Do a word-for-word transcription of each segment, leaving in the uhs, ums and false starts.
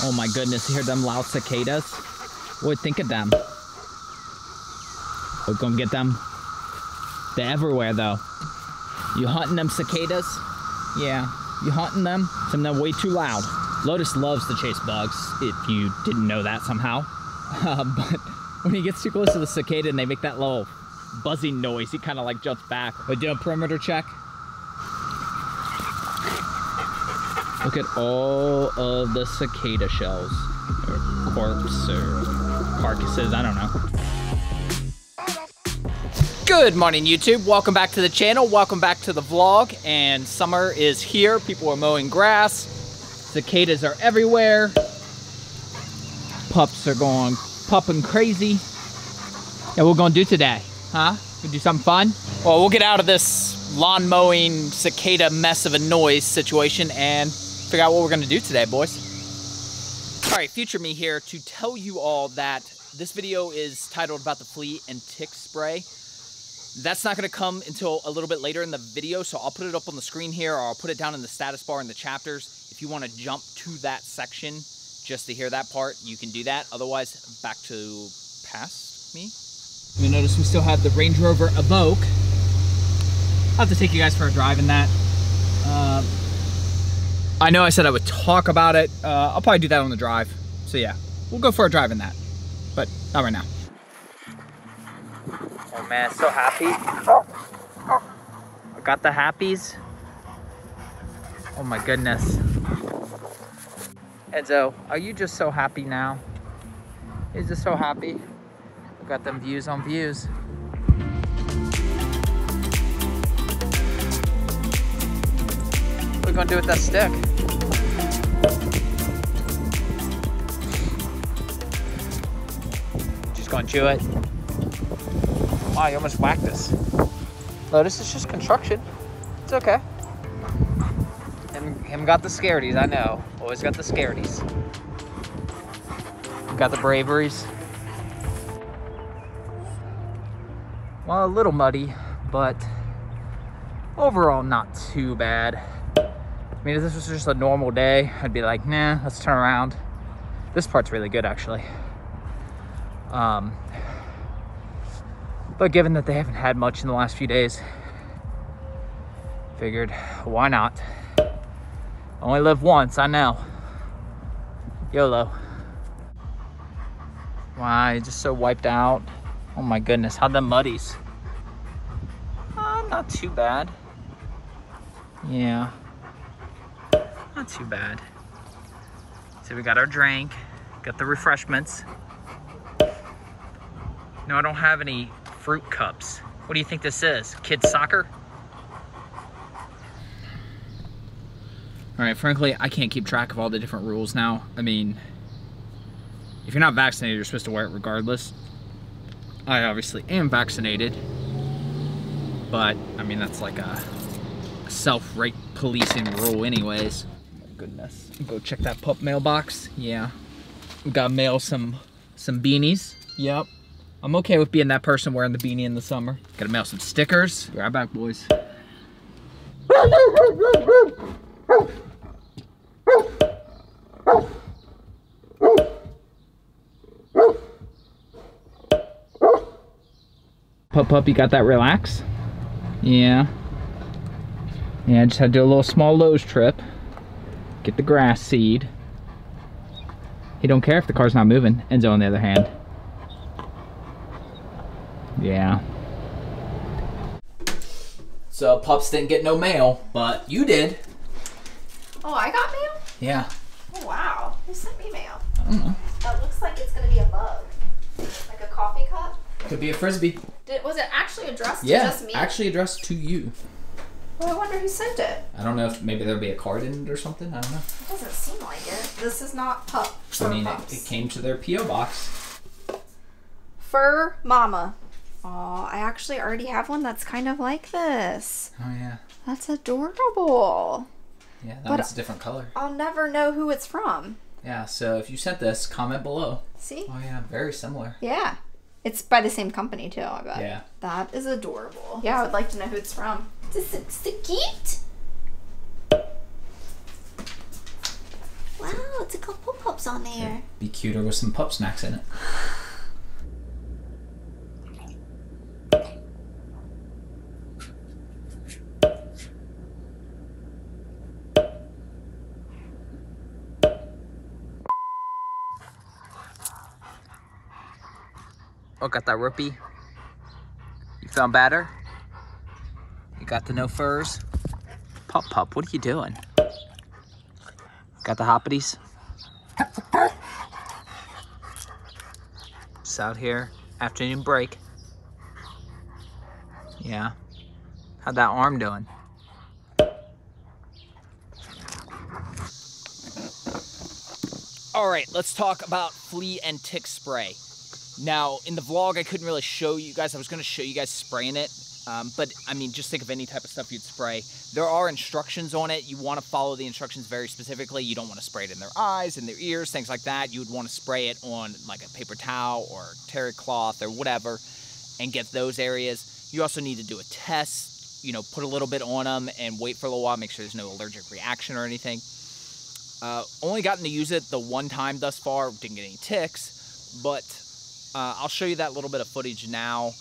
Oh my goodness, you hear them loud cicadas? What do you think of them? We're gonna get them. They're everywhere though. You hunting them cicadas? Yeah, you hunting them? Some of them way too loud. Lotus loves to chase bugs, if you didn't know that somehow. Uh, but when he gets too close to the cicada and they make that little buzzing noise, he kind of like jumps back. We do a perimeter check. Look at all of the cicada shells, or corpse, or carcasses, I don't know. Good morning, YouTube. Welcome back to the channel. Welcome back to the vlog. And summer is here. People are mowing grass. Cicadas are everywhere. Pups are going pupping crazy. And what we're gonna do today, huh? We do something fun? Well, we'll get out of this lawn mowing cicada mess of a noise situation and figure out what we're gonna do today, boys. All right, future me here to tell you all that this video is titled about the flea and tick spray. That's not gonna come until a little bit later in the video, so I'll put it up on the screen here, or I'll put it down in the status bar in the chapters. If you wanna jump to that section just to hear that part, you can do that. Otherwise, back to past me. You notice we still have the Range Rover Evoque. I'll have to take you guys for a drive in that. Uh, I know I said I would talk about it. Uh, I'll probably do that on the drive. So yeah, we'll go for a drive in that, but not right now. Oh man, so happy. Oh, oh. I got the happies. Oh my goodness. Enzo, are you just so happy now? He's just so happy. Got them views on views. What are we gonna do with that stick? Just gonna chew it. Wow, you almost whacked us. Lotus, it's just construction. It's okay. Him, him got the scareties, I know. Always got the scareties. Got the braveries. Well, a little muddy, but overall not too bad. I mean, if this was just a normal day, I'd be like, nah, let's turn around. This part's really good, actually. Um, but given that they haven't had much in the last few days, figured, why not? Only live once, I know. YOLO. Wow, you're just so wiped out. Oh my goodness, how'd them muddies? Uh, not too bad. Yeah, not too bad. So we got our drink, got the refreshments. No, I don't have any fruit cups. What do you think this is? Kids soccer? All right, frankly, I can't keep track of all the different rules now. I mean, if you're not vaccinated, you're supposed to wear it regardless. I obviously am vaccinated, but I mean, that's like a self-right policing rule anyways. Oh my goodness. Go check that pup mailbox. Yeah. We gotta mail some some beanies. Yep. I'm okay with being that person wearing the beanie in the summer. Gotta mail some stickers. Be right back, boys. Pup pup, you got that relax? Yeah. Yeah, I just had to do a little small Lowe's trip. Get the grass seed. He don't care if the car's not moving. Enzo, on the other hand. Yeah. So pups didn't get no mail, but you did. Oh, I got mail? Yeah. Oh, wow. Who sent me mail? I don't know. That looks like it's gonna be a bug. Like a coffee cup? Could be a Frisbee. Did, was it actually addressed yeah, to just me? Yeah, actually addressed to you. Well, I wonder who sent it. I don't know if maybe there'll be a card in it or something. I don't know. It doesn't seem like it. This is not pup. I mean, it, it came to their P O box. Fur Mama. Oh, I actually already have one that's kind of like this. Oh, yeah. That's adorable. Yeah, that but one's a different color. I'll never know who it's from. Yeah, so if you sent this, comment below. See? Oh, yeah, very similar. Yeah. It's by the same company too, I bet. Yeah. That is adorable. Yeah, I would like to know who it's from. This is so cute. Wow, what's it called? Pop-Pops on there. It'd be cuter with some pop snacks in it. Oh, got that rupee. You found batter. You got the no furs. Pop Pop, what are you doing? Got the hoppities. It's out here, afternoon break. Yeah. How'd that arm doing? All right, let's talk about flea and tick spray. Now, in the vlog, I couldn't really show you guys. I was gonna show you guys spraying it, um, but I mean, just think of any type of stuff you'd spray. There are instructions on it. You wanna follow the instructions very specifically. You don't wanna spray it in their eyes, in their ears, things like that. You would wanna spray it on like a paper towel or terry cloth or whatever and get those areas. You also need to do a test, you know, put a little bit on them and wait for a little while, make sure there's no allergic reaction or anything. Uh, only gotten to use it the one time thus far, didn't get any ticks, but Uh, I'll show you that little bit of footage now.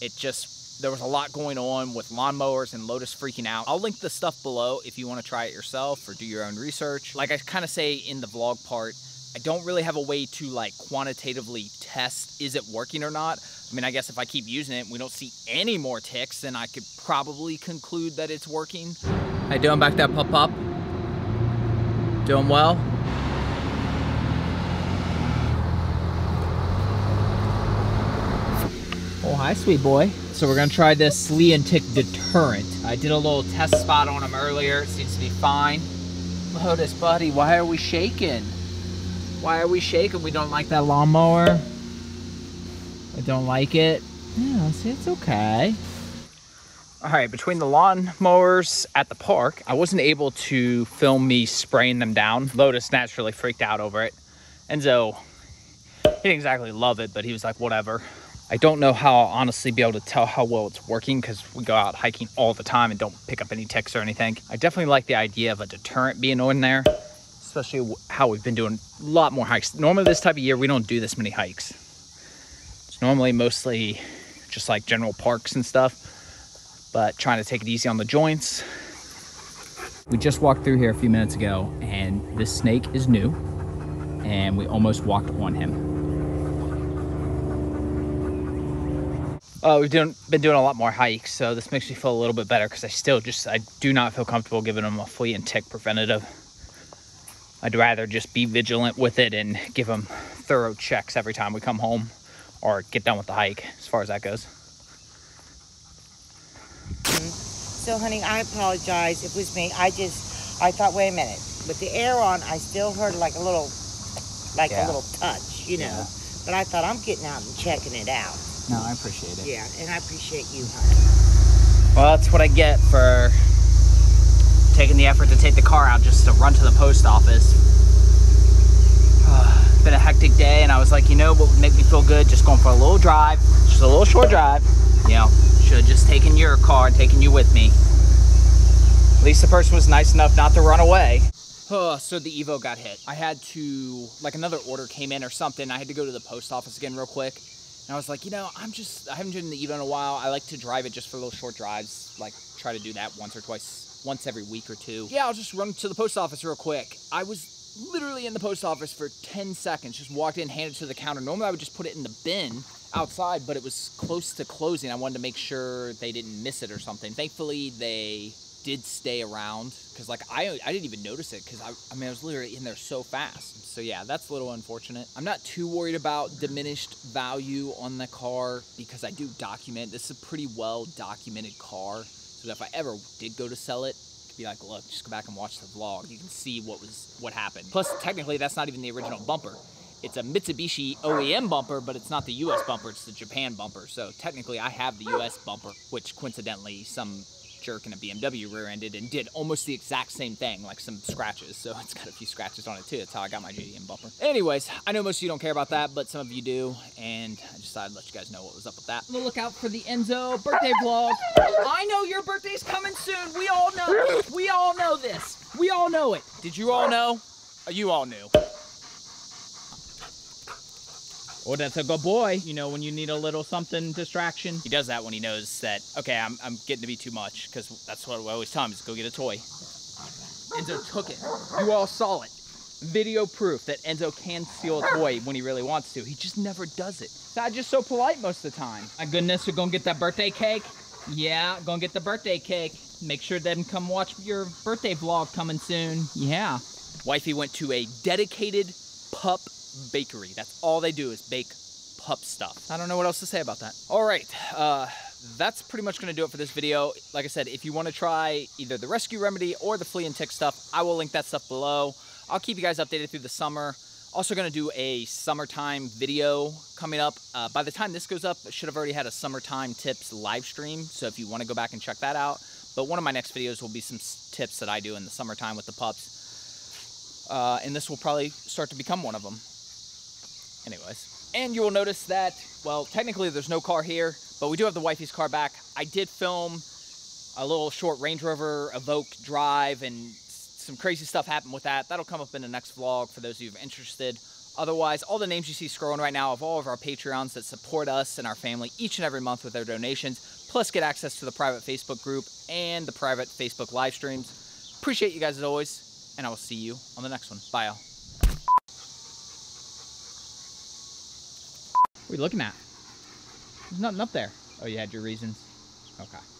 It just, there was a lot going on with lawnmowers and Lotus freaking out. I'll link the stuff below if you want to try it yourself or do your own research. Like I kind of say in the vlog part, I don't really have a way to like quantitatively test, is it working or not? I mean, I guess if I keep using it and we don't see any more ticks, then I could probably conclude that it's working. How you doing back there, Pop Pop? Doing well? Oh, hi, sweet boy. So we're gonna try this flea and tick deterrent. I did a little test spot on him earlier. It seems to be fine. Lotus, buddy, why are we shaking? Why are we shaking? We don't like that lawnmower. I don't like it. Yeah, see, it's okay. All right, between the lawnmowers at the park, I wasn't able to film me spraying them down. Lotus naturally freaked out over it. Enzo, he didn't exactly love it, but he was like, whatever. I don't know how I'll honestly be able to tell how well it's working because we go out hiking all the time and don't pick up any ticks or anything. I definitely like the idea of a deterrent being on there, especially how we've been doing a lot more hikes. Normally this type of year, we don't do this many hikes. It's normally mostly just like general parks and stuff, but trying to take it easy on the joints. We just walked through here a few minutes ago and this snake is new and we almost walked on him. Uh, we've doing, been doing a lot more hikes, so this makes me feel a little bit better because I still just, I do not feel comfortable giving them a flea and tick preventative. I'd rather just be vigilant with it and give them thorough checks every time we come home or get done with the hike, as far as that goes. So, honey, I apologize. It was me. I just, I thought, wait a minute. With the air on, I still heard like a little, like yeah. a little touch, you know. Yeah. But I thought, I'm getting out and checking it out. No, I appreciate it. Yeah, and I appreciate you, honey. Well, that's what I get for taking the effort to take the car out just to run to the post office. Uh, it's been a hectic day, and I was like, you know what would make me feel good? Just going for a little drive, just a little short drive. You know, should have just taken your car and taken you with me. At least the person was nice enough not to run away. Oh, so the Evo got hit. I had to, like another order came in or something. I had to go to the post office again real quick. And I was like, you know, I'm just, I haven't driven the Evo in a while. I like to drive it just for little short drives. Like, try to do that once or twice, once every week or two. Yeah, I'll just run to the post office real quick. I was literally in the post office for ten seconds. Just walked in, handed it to the counter. Normally, I would just put it in the bin outside, but it was close to closing. I wanted to make sure they didn't miss it or something. Thankfully, they did stay around. Because, like, I, I didn't even notice it. Because, I, I mean, I was literally in there so fast. So yeah, that's a little unfortunate. I'm not too worried about diminished value on the car because I do document. This is a pretty well documented car. So if I ever did go to sell it, I could be like, look, just go back and watch the vlog. You can see what was what happened. Plus, technically, that's not even the original bumper. It's a Mitsubishi O E M bumper, but it's not the U S bumper, it's the Japan bumper. So technically, I have the U S bumper, which coincidentally, some jerk and a B M W rear-ended and did almost the exact same thing, like some scratches. So it's got a few scratches on it too. That's how I got my J D M bumper. Anyways, I know most of you don't care about that, but some of you do. And I just thought I'd let you guys know what was up with that. Look out for the Enzo birthday vlog. I know your birthday's coming soon. We all know. We all know this. We all know it. Did you all know? You all knew. Oh, that's a good boy. You know, when you need a little something distraction. He does that when he knows that, okay, I'm, I'm getting to be too much, because that's what I always tell him, is go get a toy. Enzo took it. You all saw it. Video proof that Enzo can steal a toy when he really wants to. He just never does it. He's not just so polite most of the time. My goodness, we're gonna get that birthday cake? Yeah, gonna get the birthday cake. Make sure them come watch your birthday vlog coming soon. Yeah. Wifey went to a dedicated pup bakery. That's all they do is bake pup stuff. I don't know what else to say about that. All right, uh, that's pretty much gonna do it for this video. Like I said, if you wanna try either the rescue remedy or the flea and tick stuff, I will link that stuff below. I'll keep you guys updated through the summer. Also gonna do a summertime video coming up. Uh, by the time this goes up, I should have already had a summertime tips live stream. So if you wanna go back and check that out. But one of my next videos will be some tips that I do in the summertime with the pups. Uh, and this will probably start to become one of them. Anyways. And you will notice that, well, technically there's no car here, but we do have the wifey's car back. I did film a little short Range Rover Evoque drive, and some crazy stuff happened with that. That'll come up in the next vlog for those of you who are interested. Otherwise, all the names you see scrolling right now of all of our Patreons that support us and our family each and every month with their donations, plus get access to the private Facebook group and the private Facebook live streams. Appreciate you guys as always, and I will see you on the next one. Bye, y'all. What are you looking at? There's nothing up there. Oh, you had your reasons? Okay.